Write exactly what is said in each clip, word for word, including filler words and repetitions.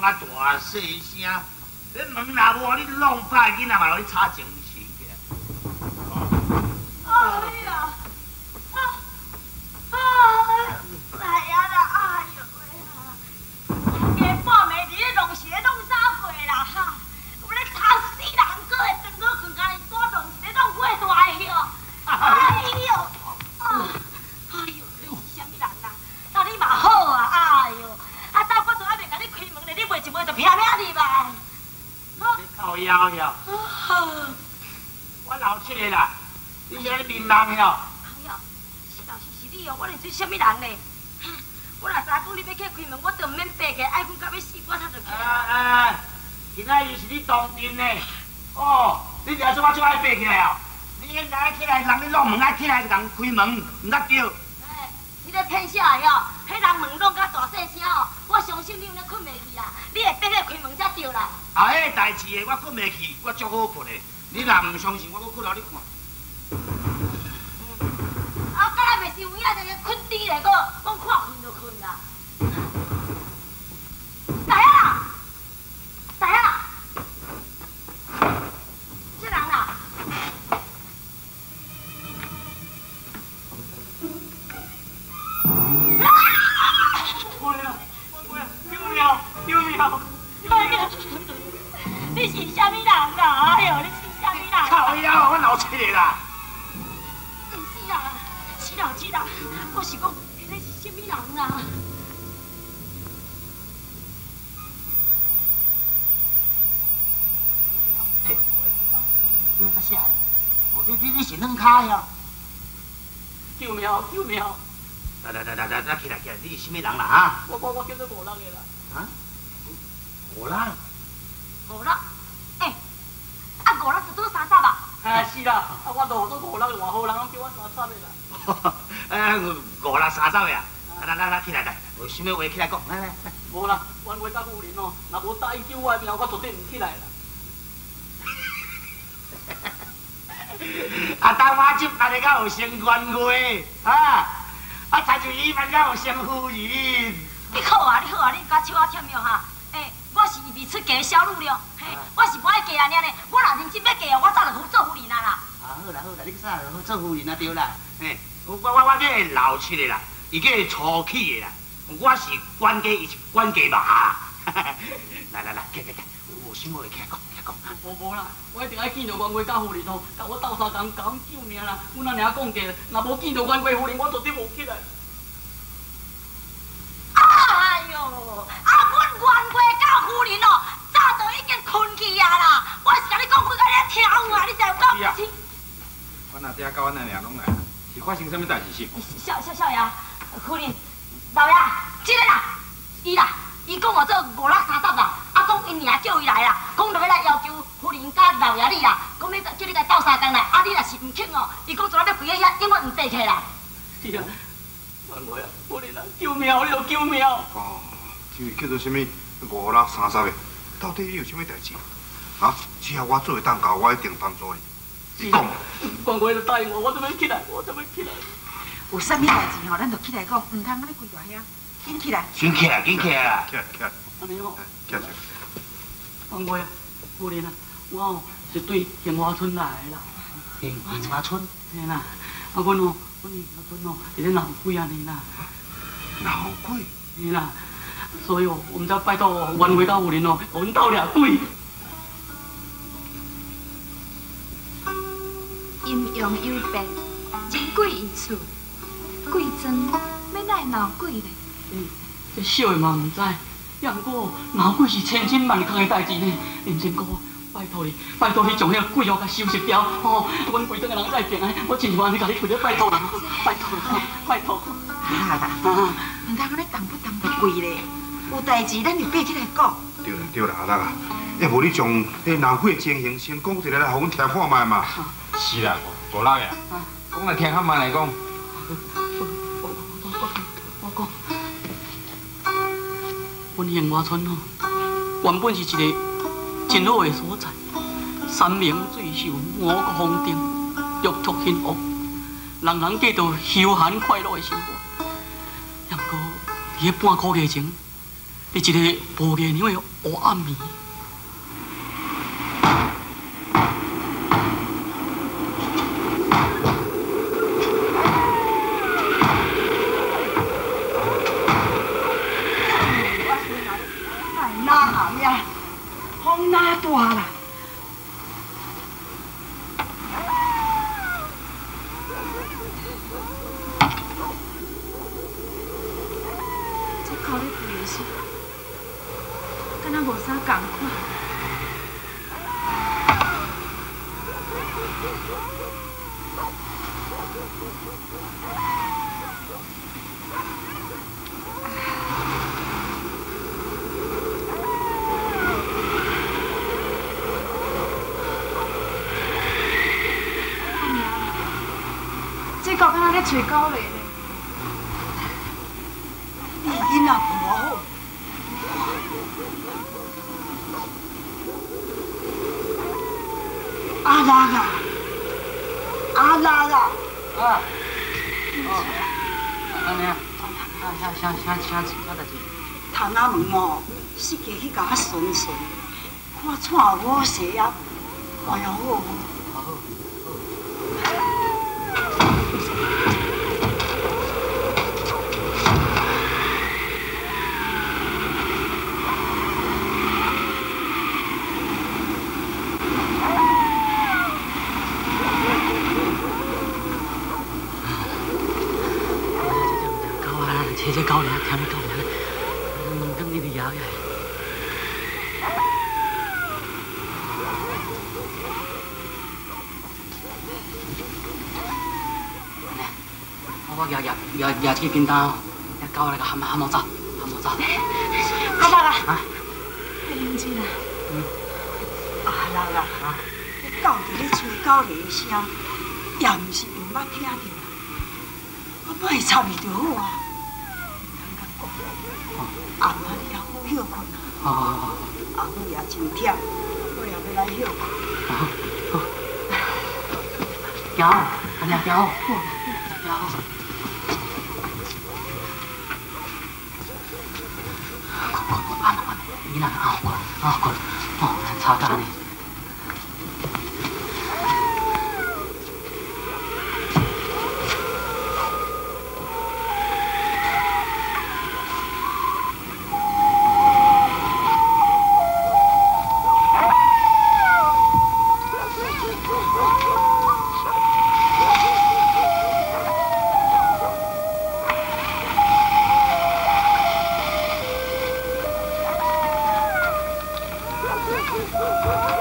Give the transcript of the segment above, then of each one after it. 讲啊大细声，恁问阿母，你弄歹囡仔嘛，互你吵情绪起来。啊呀！啊啊！哎呀啦！哎呦喂！下半暝伫咧弄鞋弄啥货啦哈？有咧吵死人，搁会长到困觉，伊做弄鞋弄过大个哟。哎呦！啊！哎呦！你是啥物人啦？那你嘛好啊！哎呦！ 你袂一袂就偏偏你吧？你靠腰哟！我老七个啦，你遐面盲哟！哎呦，是老师是你哦，我是做啥物人呢？我若知讲你要去开门，我都唔免爬起，爱困到要死，我才着去。啊啊！今仔日是你当真呢？哦，你今仔我就爱爬起来哦。你应该起来，人你弄门啊，起来人开门，唔得叫。哎，你咧骗啥个哟？迄人门弄甲大细声哦。 我相信你有咧困袂去啦，你会爬起开门才对啦。啊，迄代志诶，我困袂去，我足好困诶。你若唔相信我，我困互你看。啊，今日袂是有影，就去困低咧，我我看困就困啦。来啊！来啊！这人啦，我呀。 救命！哎呀，你是啥物人啦？哎呦，你是啥物人？靠呀，我闹气啦！是啦，是啦，是啦，我是讲你是啥物人啦？哎，你在啥？你你你是软脚呀？救命！救命！来来来来来来，起来起来！你是啥物人啦？啊！我我我叫做无人个啦。啊？ 五六，五六，哎，啊五六就做三十吧。哎，是啦，啊我做做五六偌好人，拢叫我三十的啦。哎，五六三十的啊，来来来，起来来，有啥物话起来讲，来来。无啦，我话甲夫人哦，若无答应救我的命，我绝对唔起来啦。啊，当我接大家甲有升官过，啊，啊才就伊们甲有升夫人。你好啊，你好啊，你甲笑我欠命哈。 我是未出嫁的小女了，嘿，我是不爱嫁啊，了嘞。我若认真要嫁哦，我早就去做夫人啊啦。啊，好啦好啦，你早就去做夫人啊，对啦。嘿，我我我叫老七的啦，伊叫初起的啦。我是管家，伊是管家嘛。来来来，起起起，有什么话起来讲，起来讲。无无啦，我一定爱见到阮家家夫人哦，甲我斗相共，共救命啦。阮阿娘讲过，若无见到阮家夫人，我绝对无起来。 哎呦！啊，阮冤家教夫人哦，早都已经困去啊啦！我是甲你讲，困到你听有啊，你才有够不清。阮阿爹甲阮阿娘拢来，是发生什么代志是？少少少爷，夫人，老爷，这个啦，伊啦，伊讲我做五六三十啦，啊，讲因娘叫伊来啦，讲着要来要求夫人甲老爷你啦，讲要叫你来斗相共来，啊，你若是唔肯哦，伊讲昨仔你跪喺遐，永远唔爬起啦。是啊。 我呀，我哩啦，救命！我哩要救命！哦，这位叫做什么？五六三十的，到底你有什么代志？啊，只要我做会当到，我一定帮助你。你讲，官官就答应我，我怎么起来？我怎么起来？有啥物代志吼，咱就起来讲，唔通安尼跪在遐，紧起来！紧起来！紧起来！起来！起来！安尼吼，起来！官官，夫人啊，我哦是对杏花村来的啦。杏花村，嘿啦，啊我哦。 我呢，我阵哦，伫咧闹鬼安尼啦，闹鬼，是啦，所以哦，我们才拜托冤家到夫人哦，阮斗俩鬼。阴阳有别，人鬼异处，鬼阵要哪会闹鬼呢？嗯，这小的嘛唔知，也毋过闹鬼是千真万确的代志呢，林仙姑。 拜托你，拜托你将遐鬼哦，甲收拾掉哦！阮规庄个人再变啊，我真愿意甲你跪咧拜托啦，拜托，拜托！啊啦，唔通安尼动不动就跪咧，有代志咱就爬起来讲。对啦对啦，阿达啊，要无你将迄闹鬼情形先讲一个来，互阮听看卖嘛。是啦，无拉个，讲来听较慢来讲。我我我讲，阮杏花村吼，原本是一个。 真好诶所在，山明水秀，五谷丰登，玉兔兴旺，人人过着休闲快乐诶生活。也毋过伫迄半个月前，一个无月亮的黑暗暝。哎哪啊呀，风哪大啦！ 找狗嘞！你囡仔不好，阿拉啊，阿拉啊，啊，哦，阿娘，啊，啥啥啥啥啥代志？窗仔门哦，四个去甲我巡巡，看串好些啊，哎呀好。 也去简单哦，也搞那个喊喊毛走，喊毛走。阿拉啊，林姐啊，阿拉啊，你狗在咧吹狗雷声，也唔是唔捌听着，我卖插伊就好啊。阿妈也好休困啊，阿母也真忝，我也要来休困。好，好，阿娘行哦，行哦。 你那啊滚啊滚哦，擦干嘞。 Oh,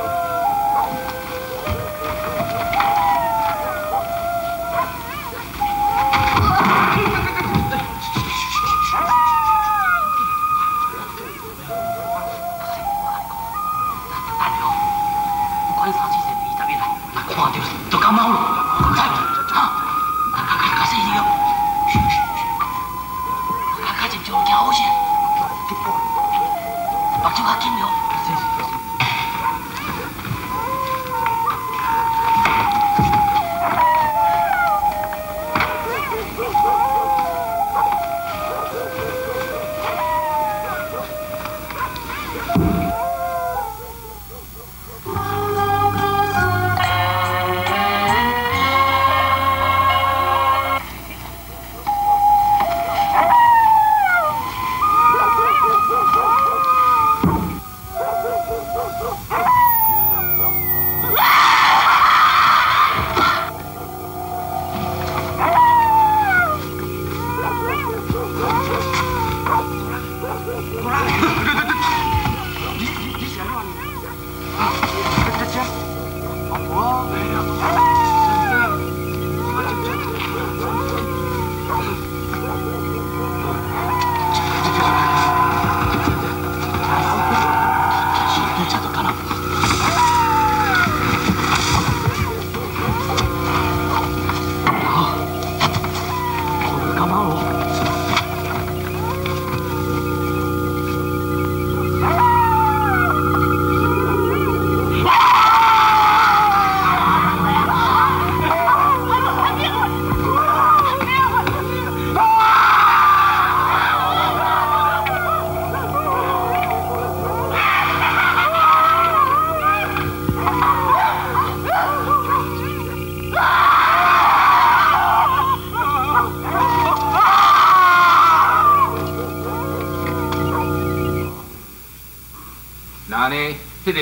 这个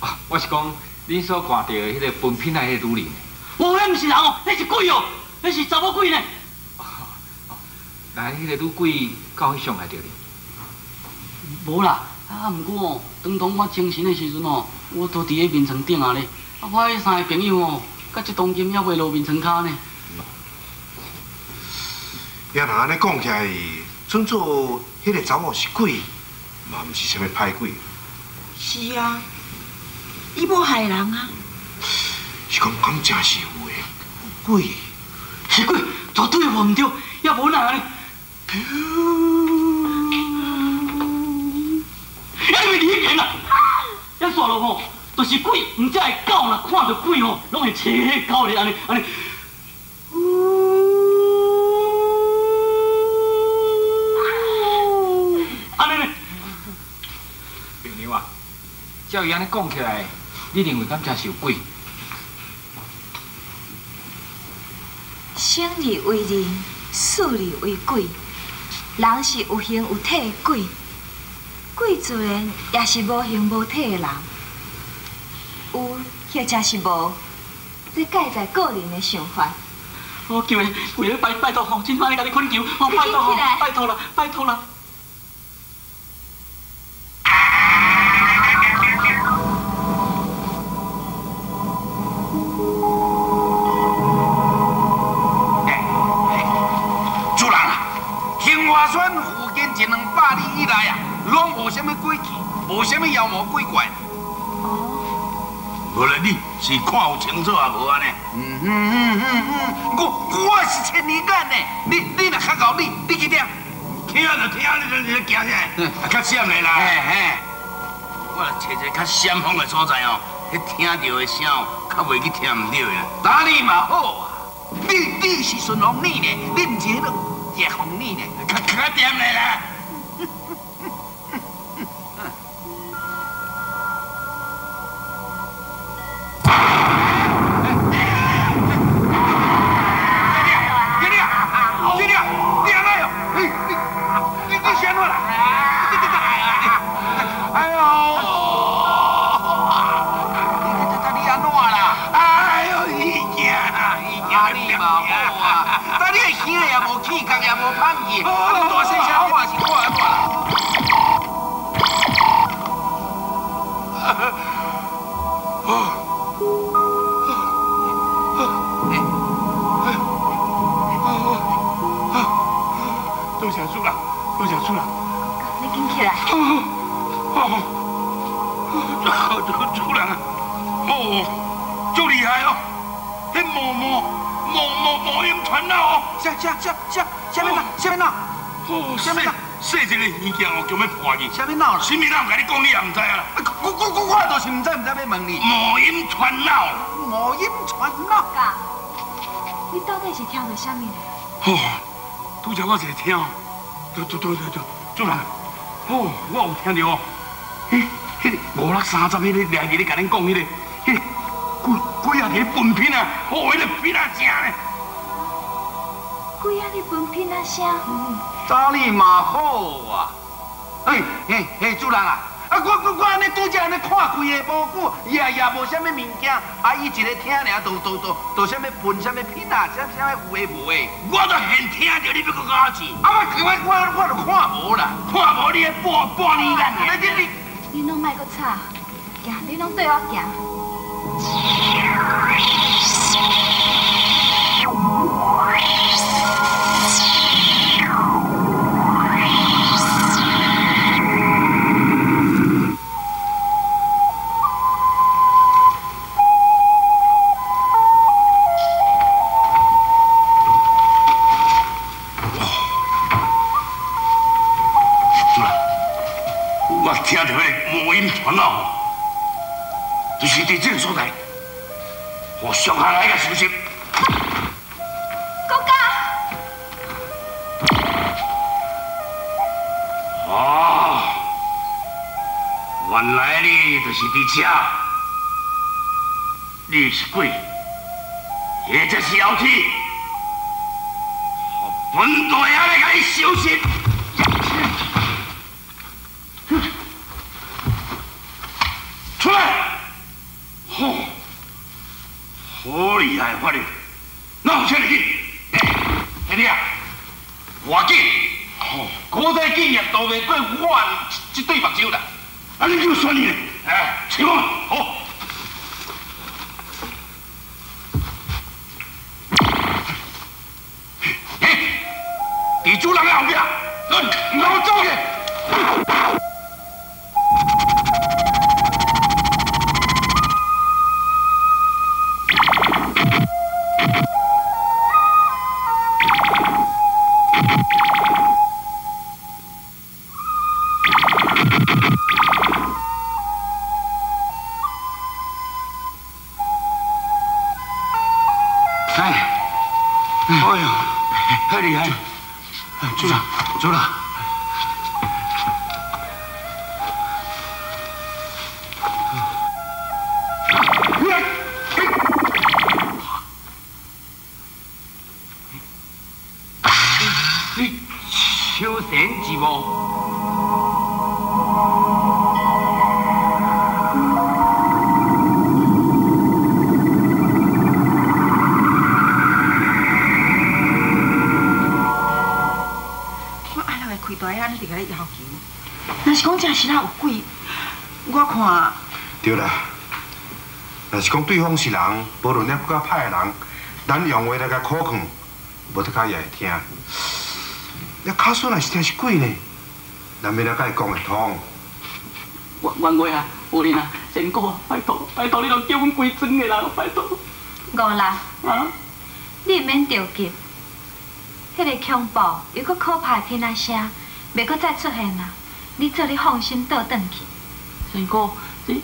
啊，我是讲恁所看到的迄个本品的迄个女人。哦，那毋是人哦，那是鬼哦，那是查某鬼呢。来，迄个女鬼到迄上来着哩。无啦，啊，毋过哦，当当我精神的时阵哦，我都伫咧眠床顶啊咧，啊，我迄三个朋友哦，甲一当今还袂落眠床骹呢。 也若安尼讲起来，准做迄个查某是鬼，嘛毋是啥物歹鬼。是啊，伊无害人啊。是讲讲真是有诶，鬼是鬼，绝对无毋对，也无哪安尼。哎，咪离远啦！一煞落吼，就是鬼，唔只会狗啦，看到鬼吼，拢会扯迄狗咧安尼安尼。 照伊安尼讲起来，你认为敢真是有鬼？生而为人，死而为鬼，人是有形有体的鬼，鬼自然也是无形无体的人。有或者是无，这皆在个人的想法。我叫伊为了拜拜托吼，真歹来甲你恳求，吼拜托吼，拜托啦，拜托啦。 无什么妖魔鬼怪，无论你是看有清楚啊无安尼。嗯嗯嗯嗯嗯，我我是千年干呢，你你若较敖你，你去听，听就听，你就行下，较闪的啦。嘿嘿，我来找一个较闪风的所在哦，迄听到的声哦，较袂去听唔到的。哪里嘛好啊？你你是顺风耳呢，你唔是迄落逆风耳呢，较较点的啦。 啥物闹啦？啥物闹？甲你讲你也唔知啊！我我我我就是唔知，唔知要问你。魔音传闹，魔音传闹。噶，你到底是听到啥物？哦，拄则我一听，对对对对对，主人，哦，我有听到哦，迄迄五六三十迄个廿二咧，甲恁讲迄个，迄个鬼鬼啊，迄粪片啊，哦，迄个片啊正咧。鬼啊，迄粪片啊声。早你嘛好啊！ 哎哎哎，主人啊！啊，我我我安尼拄只安尼看开个无久，也也无啥物物件，啊，伊一个听尔，都都都都啥物喷啥物片啊，啥啥物有诶无诶，我都现听着你要搁咬字，啊，我我我我都看无啦，看无你个半半年干个，你你你拢莫搁吵，行，你拢对我行。 你是鬼，或者是妖体，我本大爷来甲你收拾。出来！大的法律，弄出来去。兄弟啊，我紧，古仔敬业都未过我一对目睭啦。啊，你就算你嘞，哎，起码好。 地主人的后壁，咱唔通走去。哎，哎呦，太厉害！ 组长，组长，你你超神之魔。 伫个咧要求，若是讲真实啊有鬼，我看。对啦，若是讲对方是人，无论了较歹的人，咱用话来甲苛控，无得甲伊会听。了卡孙若是真是鬼呢，难免了甲伊讲会通。我冤家啊，有恁啊，仙姑啊，拜托，拜托你著叫阮规庄的人拜托。五啦，啊，你免着急，迄个恐怖又搁可怕的天啊声。 袂阁再出现啦！你做你放心倒转去。仙姑，你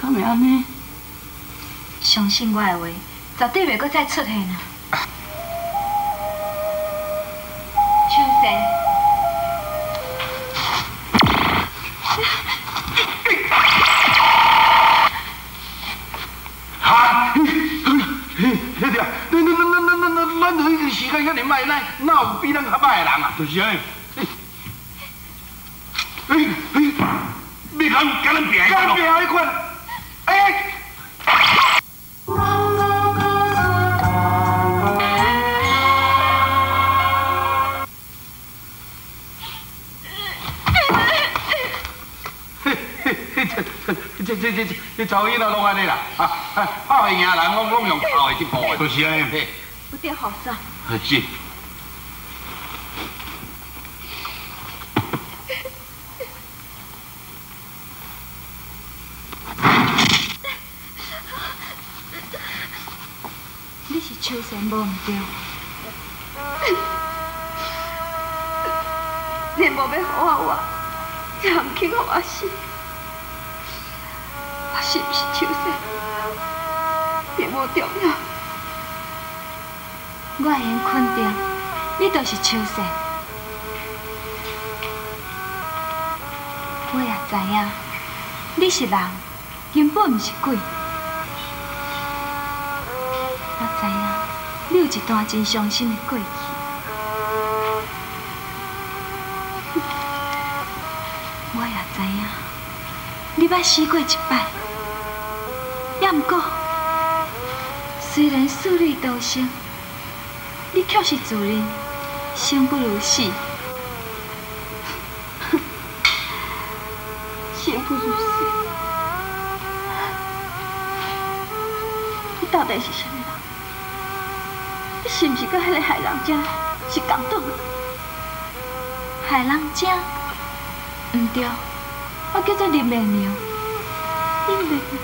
敢会安尼？相信我的话，绝对袂阁再出现啦。秋生。哈！嘿，兄弟，你你你。 咱咱这时间遐尼歹，咱哪有比咱较歹的人啊？就是安尼。哎哎，要讲甲咱拼一款咯。甲咱拼一款。哎。嘿嘿嘿，这这这这这噪音啊，拢安尼啦。啊啊，拍赢人，拢拢用跑的去步的。就是安尼。 有点好耍。是。你是秋仙无唔对，你无要给我活，才唔肯给我死。我是不是秋仙，并无重要。 我会用肯定，你就是秋仙。我也知影，你是人，根本毋是鬼。我知影，你有一段真伤心的过去。我也知影，你捌死过一摆，也毋过，虽然死里逃生。 你却是自认生不如死，生不如死。你到底是什么人？你是不是跟迄个害人者是共党？害人者？唔对，我叫做林媚娘。林媚娘，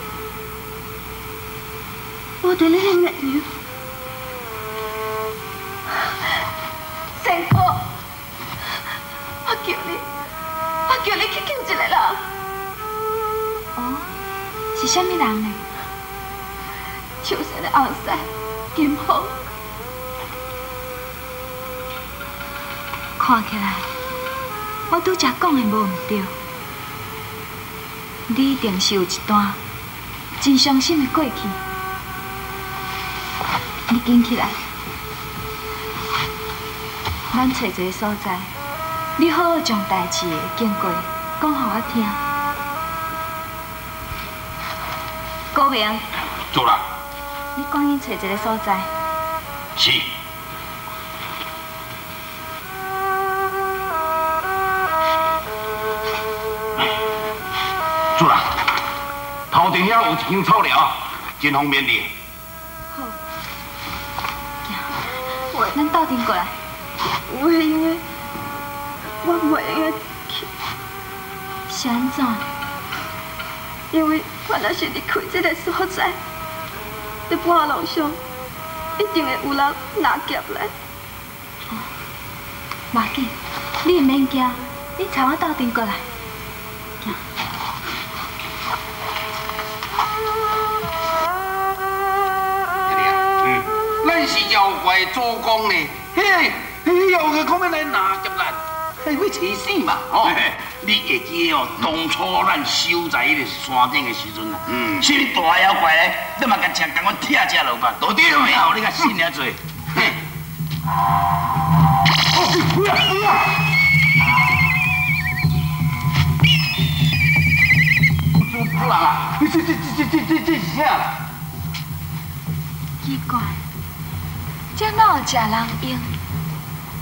我叫你林媚娘。 叫你，我叫你去救一个人。哦，是啥物人呢？秋生的后生金凤，看起来我拄则讲的无毋对，你一定是有一段真伤心的过去。你紧起来，咱找一个所在。 你好好将代志的经过讲给我听。高明，做啦。你讲伊找一个所在。是。主人，头前遐有一间草寮，真方便哩。好。我咱斗阵过来。我应该，我袂应该去。是安怎？因为我若是离开这个所在。 在半路上，一定会有人拿劫来。马吉，你唔免惊，你朝我斗阵过来。嗯，咱是妖怪做工呢，嘿，妖怪讲要来拿劫来，嘿，要气死嘛！哦，你会记哦，当初咱守在迄个山顶的时阵啊，嗯，啥物大妖怪咧？ 你嘛甲吃，甲我拆只落吧，到底有咩？你甲信遐多，嘿！我主人啊，这这这这这这是啥？奇怪，这哪有食人用，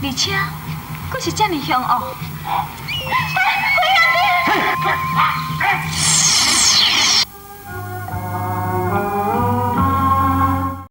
而且佫是遮尔凶恶。